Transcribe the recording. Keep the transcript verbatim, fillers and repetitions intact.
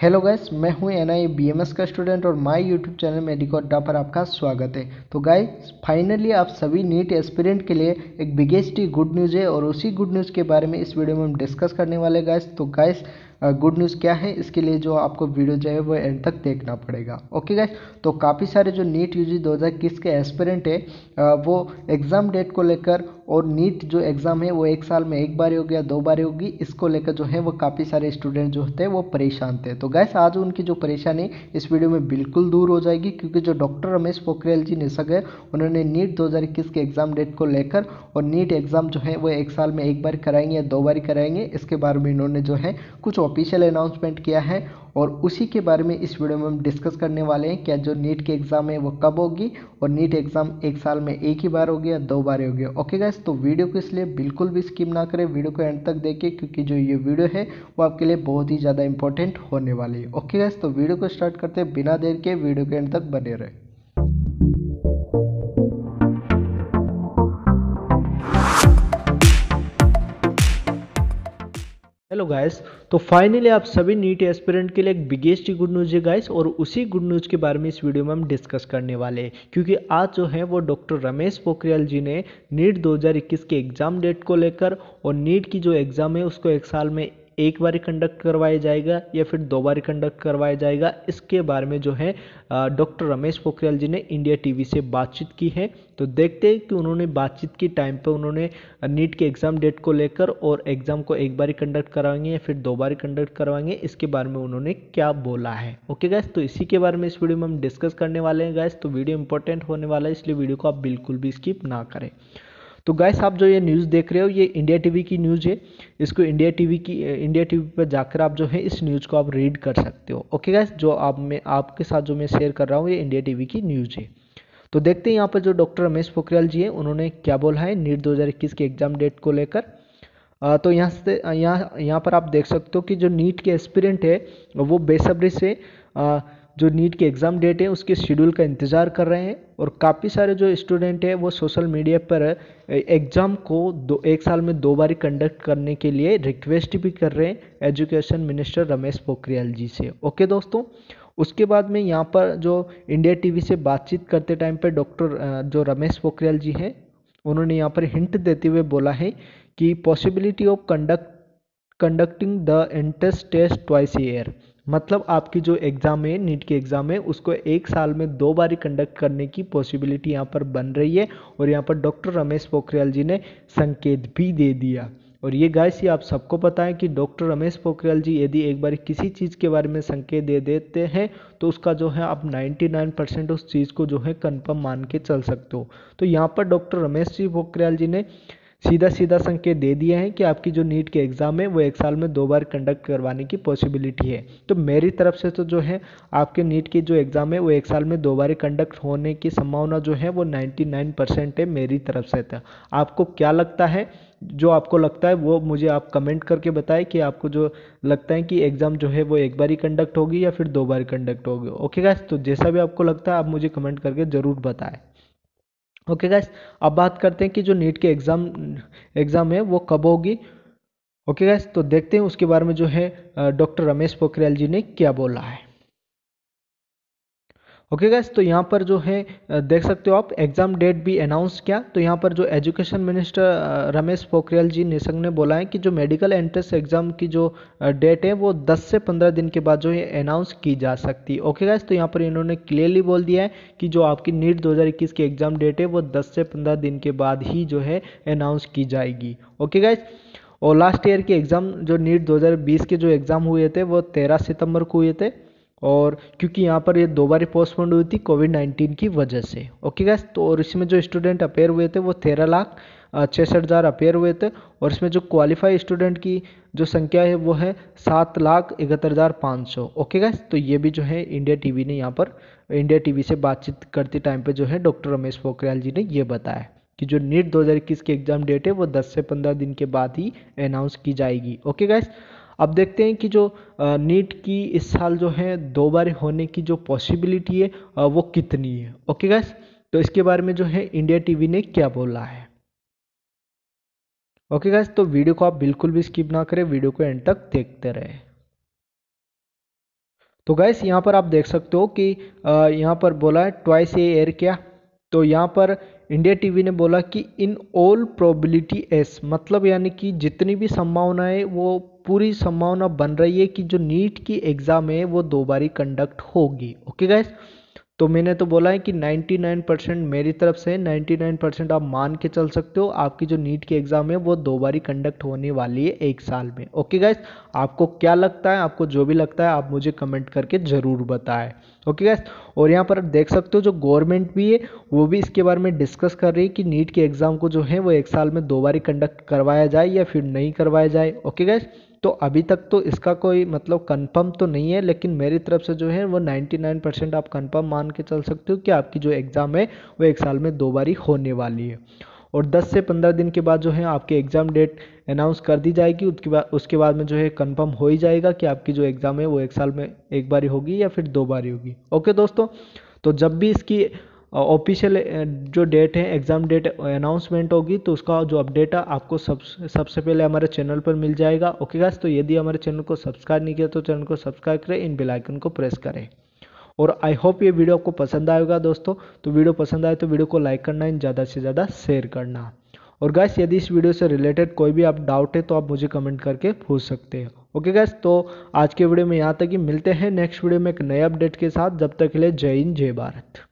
Hello guys, मैं हूं N I B M S का स्टूडेंट और माय यूट्यूब चैनल मेडिकोडडी पर आपका स्वागत है। तो गाइस, फाइनली आप सभी नीट एस्पिरेंट के लिए एक बिगेस्ट गुड न्यूज़ है और उसी गुड न्यूज़ के बारे में इस वीडियो में हम डिस्कस करने वाले गाइस। तो गाइस, गुड न्यूज़ क्या है, इसके लिए जो आपको वीडियो जो है वो एंड तक देखना पड़ेगा। ओके गाइस, तो काफ़ी सारे जो नीट यूजी दो हज़ार इक्कीस के एस्पिरेंट है वो एग्ज़ाम डेट को लेकर और नीट जो एग्ज़ाम है वो एक साल में एक बार होगी या दो बार होगी, इसको लेकर जो है वो काफ़ी सारे स्टूडेंट जो होते हैं वो परेशान थे। तो गाइस, आज उनकी जो परेशानी इस वीडियो में बिल्कुल दूर हो जाएगी, क्योंकि जो डॉक्टर रमेश पोखरियाल जी निशक है उन्होंने नीट दो हज़ार इक्कीस के एग्ज़ाम डेट को लेकर और नीट एग्ज़ाम जो है वो एक साल में एक बार कराएंगे या दो बार कराएंगे, इसके बारे में इन्होंने जो है कुछ ऑफिशियल अनाउंसमेंट किया है और उसी के बारे में इस वीडियो में हम डिस्कस करने वाले हैं। क्या जो नीट के एग्ज़ाम है वो कब होगी और नीट एग्ज़ाम एक साल में एक ही बार होगी या दो बार होगी। ओके गाइस, तो वीडियो को इसलिए बिल्कुल भी स्किप ना करें, वीडियो को एंड तक देखिए, क्योंकि जो ये वीडियो है वो आपके लिए बहुत ही ज़्यादा इंपॉर्टेंट होने वाली है। ओके गाइस, तो वीडियो को स्टार्ट करते हैं, बिना देर के वीडियो के एंड तक बने रहे। हेलो गाइस, तो फाइनली आप सभी नीट एस्पिरेंट के लिए एक बिगेस्ट गुड न्यूज़ है गाइस, और उसी गुड न्यूज़ के बारे में इस वीडियो में हम डिस्कस करने वाले हैं, क्योंकि आज जो है वो डॉक्टर रमेश पोखरियाल जी ने नीट दो हज़ार इक्कीस के एग्ज़ाम डेट को लेकर और नीट की जो एग्ज़ाम है उसको एक साल में एक बार कंडक्ट करवाया जाएगा या फिर दो बार कंडक्ट करवाया जाएगा, इसके बारे में जो है डॉक्टर रमेश पोखरियाल जी ने इंडिया टीवी से बातचीत की है। तो देखते हैं कि उन्होंने बातचीत की टाइम पर उन्होंने नीट के एग्ज़ाम डेट को लेकर और एग्ज़ाम को एक बार कंडक्ट करवाएंगे या फिर दो बार कंडक्ट करवाएंगे, इसके बारे में उन्होंने क्या बोला है। ओके गाइस, तो इसी के बारे में इस वीडियो में हम डिस्कस करने वाले हैं गाइस। तो वीडियो इंपॉर्टेंट होने वाला है, इसलिए वीडियो को आप बिल्कुल भी स्किप ना करें। तो गाइस, आप जो ये न्यूज़ देख रहे हो ये इंडिया टीवी की न्यूज़ है, इसको इंडिया टीवी की इंडिया टीवी पर जाकर आप जो है इस न्यूज़ को आप रीड कर सकते हो। ओके गाइस, जो आप मैं आपके साथ जो मैं शेयर कर रहा हूँ ये इंडिया टीवी की न्यूज़ है। तो देखते हैं यहाँ पर जो डॉक्टर रमेश पोखरियाल जी हैं उन्होंने क्या बोला है नीट दो हज़ार इक्कीस के एग्ज़ाम डेट को लेकर। तो यहाँ से यहाँ यहाँ पर आप देख सकते हो कि जो नीट के एस्पिरेंट है वो बेसब्री से आ, जो नीट के एग्ज़ाम डेट है उसके शेड्यूल का इंतज़ार कर रहे हैं और काफ़ी सारे जो स्टूडेंट हैं वो सोशल मीडिया पर एग्ज़ाम को दो एक साल में दो बार कंडक्ट करने के लिए रिक्वेस्ट भी कर रहे हैं एजुकेशन मिनिस्टर रमेश पोखरियाल जी से। ओके दोस्तों, उसके बाद में यहाँ पर जो इंडिया टीवी से बातचीत करते टाइम पर डॉक्टर जो रमेश पोखरियाल जी हैं उन्होंने यहाँ पर हिंट देते हुए बोला है कि possibility of conduct conducting the entrance test twice year, मतलब आपकी जो एग्ज़ाम है नीट की एग्ज़ाम है उसको एक साल में दो बार कंडक्ट करने की पॉसिबिलिटी यहाँ पर बन रही है और यहाँ पर डॉक्टर रमेश पोखरियाल जी ने संकेत भी दे दिया। और ये गाइस, ये आप सबको पता है कि डॉक्टर रमेश पोखरियाल जी यदि एक बार किसी चीज़ के बारे में संकेत दे देते हैं तो उसका जो है आप निन्यानवे परसेंट उस चीज़ को जो है कन्फर्म मान के चल सकते हो। तो यहाँ पर डॉक्टर रमेश जी पोखरियाल जी ने सीधा सीधा संकेत दे दिया है कि आपकी जो नीट के एग्ज़ाम है वो एक साल में दो बार कंडक्ट करवाने की पॉसिबिलिटी है। तो मेरी तरफ से तो जो है आपके नीट की जो एग्ज़ाम है वो एक साल में दो बार कंडक्ट होने की संभावना जो है वो निन्यानवे परसेंट है मेरी तरफ से था। आपको क्या लगता है, जो आपको लगता है वो मुझे आप कमेंट करके बताएं कि आपको जो लगता है कि एग्ज़ाम जो है वो एक बार ही कंडक्ट होगी या फिर दो बार कंडक्ट होगी। ओके गाइस, तो जैसा भी आपको लगता है आप मुझे कमेंट करके ज़रूर बताएं। ओके गाइस, अब बात करते हैं कि जो नीट के एग्ज़ाम एग्ज़ाम है वो कब होगी। ओके गाइस, तो देखते हैं उसके बारे में जो है डॉक्टर रमेश पोखरियाल जी ने क्या बोला है। ओके गाइस, तो यहाँ पर जो है देख सकते हो आप एग्ज़ाम डेट भी अनाउंस किया। तो यहाँ पर जो एजुकेशन मिनिस्टर रमेश पोखरियाल जी निशंक ने बोला है कि जो मेडिकल एंट्रेंस एग्ज़ाम की जो डेट है वो दस से पंद्रह दिन के बाद जो है अनाउंस की जा सकती है। ओके गाइस, तो यहाँ पर इन्होंने क्लियरली बोल दिया है कि जो आपकी नीट दो हज़ार इक्कीस की एग्ज़ाम डेट है वो दस से पंद्रह दिन के बाद ही जो है अनाउंस की जाएगी। ओके गाइस, और लास्ट ईयर के एग्ज़ाम जो नीट दो हज़ार बीस के जो एग्ज़ाम हुए थे वो तेरह सितम्बर को हुए थे और क्योंकि यहाँ पर ये दो बार पोस्टपोन हुई थी कोविड नाइन्टीन की वजह से। ओके गाइस, तो और इसमें जो स्टूडेंट अपेयर हुए थे वो तेरह लाख छसठ हज़ार अपेयर हुए थे और इसमें जो क्वालिफाई स्टूडेंट की जो संख्या है वो है सात लाख इकहत्तर हज़ार पाँच सौ। ओके गाइस, तो ये भी जो है इंडिया टीवी ने यहाँ पर इंडिया टीवी से बातचीत करते टाइम पर जो है डॉक्टर रमेश पोखरियाल जी ने यह बताया कि जो नीट दो हज़ार इक्कीस की एग्ज़ाम डेट है वो दस से पंद्रह दिन के बाद ही अनाउंस की जाएगी। ओके गाइस, अब देखते हैं कि जो नीट की इस साल जो है दो बार होने की जो पॉसिबिलिटी है वो कितनी है। ओके गाइस, तो इसके बारे में जो है इंडिया टीवी ने क्या बोला है। ओके गाइस, तो वीडियो को आप बिल्कुल भी स्किप ना करें, वीडियो को एंड तक देखते रहें। तो गाइस यहाँ पर आप देख सकते हो कि यहाँ पर बोला है ट्वाइस ए एयर क्या, तो यहाँ पर इंडिया टीवी ने बोला कि इन ऑल प्रोबेबिलिटी एस, मतलब यानी कि जितनी भी संभावनाएं वो पूरी संभावना बन रही है कि जो नीट की एग्ज़ाम है वो दो बारी कंडक्ट होगी। ओके गाइस, तो मैंने तो बोला है कि निन्यानवे परसेंट मेरी तरफ से निन्यानवे परसेंट आप मान के चल सकते हो, आपकी जो नीट की एग्ज़ाम है वो दो बारी कंडक्ट होने वाली है एक साल में। ओके गाइस, आपको क्या लगता है, आपको जो भी लगता है आप मुझे कमेंट करके ज़रूर बताएं। ओके गाइस, और यहाँ पर आप देख सकते हो जो गवर्नमेंट भी है वो भी इसके बारे में डिस्कस कर रही है कि नीट के एग्ज़ाम को जो है वो एक साल में दो बारी कंडक्ट करवाया जाए या फिर नहीं करवाया जाए। ओके गाइस, तो अभी तक तो इसका कोई मतलब कंफर्म तो नहीं है, लेकिन मेरी तरफ से जो है वो निन्यानवे परसेंट आप कंफर्म मान के चल सकते हो कि आपकी जो एग्ज़ाम है वो एक साल में दो बारी होने वाली है। और दस से पंद्रह दिन के बाद जो है आपकी एग्ज़ाम डेट अनाउंस कर दी जाएगी, उसके बाद उसके बाद में जो है कंफर्म हो ही जाएगा कि आपकी जो एग्ज़ाम है वो एक साल में एक बारी होगी या फिर दो बारी होगी। ओके दोस्तों, तो जब भी इसकी ऑफिशियल जो डेट है एग्ज़ाम डेट अनाउंसमेंट होगी तो उसका जो अपडेट है आपको सब सबसे पहले हमारे चैनल पर मिल जाएगा। ओके गाइस, तो यदि हमारे चैनल को सब्सक्राइब नहीं किया तो चैनल को सब्सक्राइब करें, इन बेल आइकन को प्रेस करें। और आई होप ये वीडियो आपको पसंद आएगा दोस्तों, तो वीडियो पसंद आए तो वीडियो को लाइक करना, इन ज़्यादा से ज़्यादा शेयर करना। और गाइस, यदि इस वीडियो से रिलेटेड कोई भी आप डाउट है तो आप मुझे कमेंट करके पूछ सकते हैं। ओके गाइस, तो आज के वीडियो में यहाँ तक ही, मिलते हैं नेक्स्ट वीडियो में एक नए अपडेट के साथ। जब तक के लिए जय हिंद जय भारत।